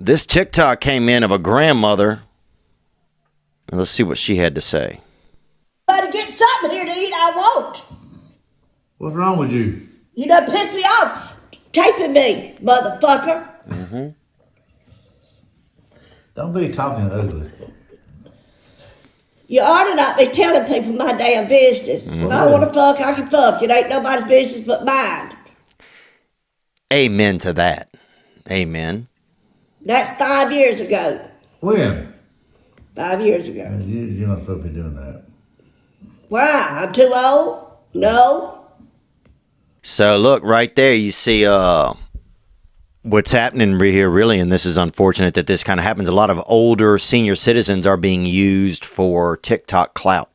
This TikTok came in of a grandmother. And let's see what she had to say. I gotta get something here to eat. I won't. What's wrong with you? You done pissed me off. Taping me, motherfucker. Mm-hmm. Don't be talking ugly. You ought to not be telling people my damn business. Mm-hmm. If I want to fuck, I can fuck. It ain't nobody's business but mine. Amen to that. Amen. That's 5 years ago. When? 5 years ago. You're not supposed to be doing that. Why? I'm too old? No. So look, right there you see what's happening here really, and this is unfortunate that this kind of happens. A lot of older senior citizens are being used for TikTok clout.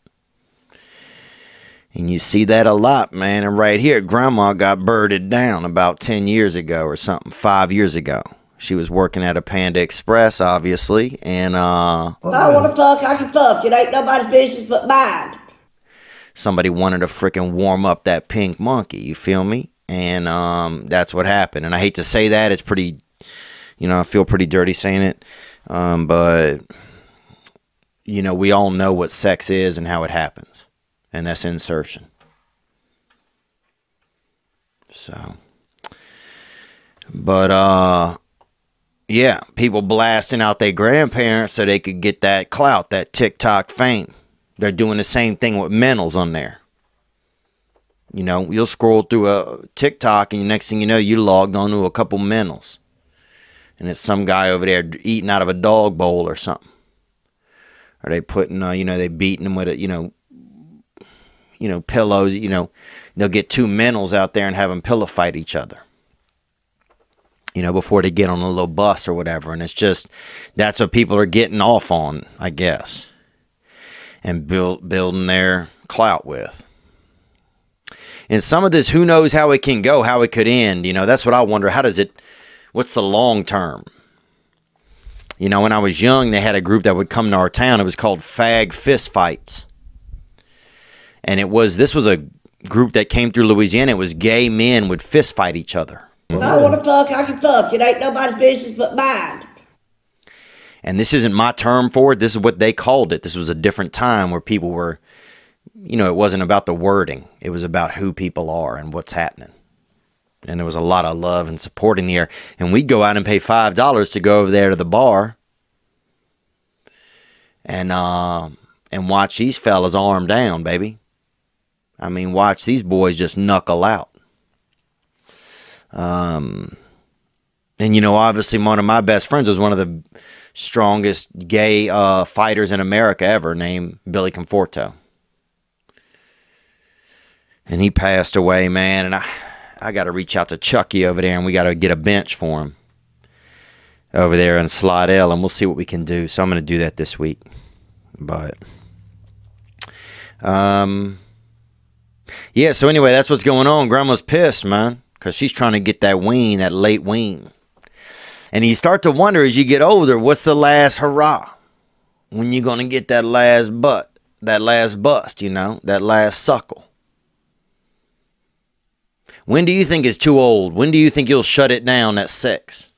And you see that a lot, man. And right here, Grandma got birded down about 10 years ago or something, 5 years ago. She was working at a Panda Express, obviously, and if I want to fuck, I can fuck. It ain't nobody's business but mine. Somebody wanted to freaking warm up that pink monkey, you feel me? And that's what happened. And I hate to say that. It's pretty, you know, I feel pretty dirty saying it. But, you know, we all know what sex is and how it happens. And that's insertion. So, but, yeah, people blasting out their grandparents so they could get that clout, that TikTok fame. They're doing the same thing with mentals on there. You know, you'll scroll through a TikTok and the next thing you know, you logged on to a couple mentals. And it's some guy over there eating out of a dog bowl or something. Or they putting, you know, they beating them with a, you know, pillows, you know. They'll get two mentals out there and have them pillow fight each other. You know, before they get on a little bus or whatever. And it's just, that's what people are getting off on, I guess. And building their clout with. And some of this, who knows how it can go, how it could end. You know, that's what I wonder. How does it, what's the long term? You know, when I was young, they had a group that would come to our town. It was called Fag Fist Fights. And it was, this was a group that came through Louisiana. It was gay men would fist fight each other. If I want to fuck, I can fuck. It ain't nobody's business but mine. And this isn't my term for it. This is what they called it. This was a different time where people were, you know, it wasn't about the wording. It was about who people are and what's happening. And there was a lot of love and support in the air. And we'd go out and pay $5 to go over there to the bar and watch these fellas arm down, baby. I mean, watch these boys just knuckle out. And, you know, obviously one of my best friends was one of the strongest gay fighters in America ever, named Billy Conforto. And he passed away, man. And I got to reach out to Chucky over there, and we got to get a bench for him over there in Slidell, and we'll see what we can do. So I'm going to do that this week. But, yeah, so anyway, that's what's going on. Grandma's pissed, man, because she's trying to get that wean, that late wean. And you start to wonder as you get older, what's the last hurrah? When you going to get that last butt, that last bust, you know, that last suckle? When do you think it's too old? When do you think you'll shut it down at sex?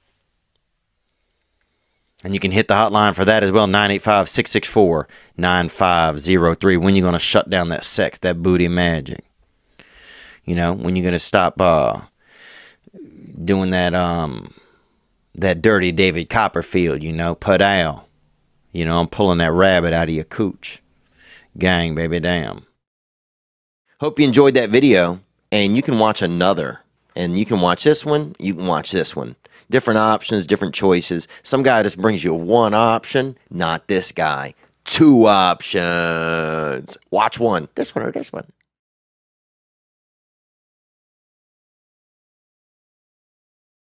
And you can hit the hotline for that as well, 985-664-9503. When you going to shut down that sex, that booty magic? You know, when you going to stop doing that that dirty David Copperfield, you know, put out. You know, I'm pulling that rabbit out of your cooch. Gang, baby, damn. Hope you enjoyed that video, and you can watch another. And you can watch this one, you can watch this one. Different options, different choices. Some guy just brings you one option, not this guy. Two options. Watch one, this one or this one.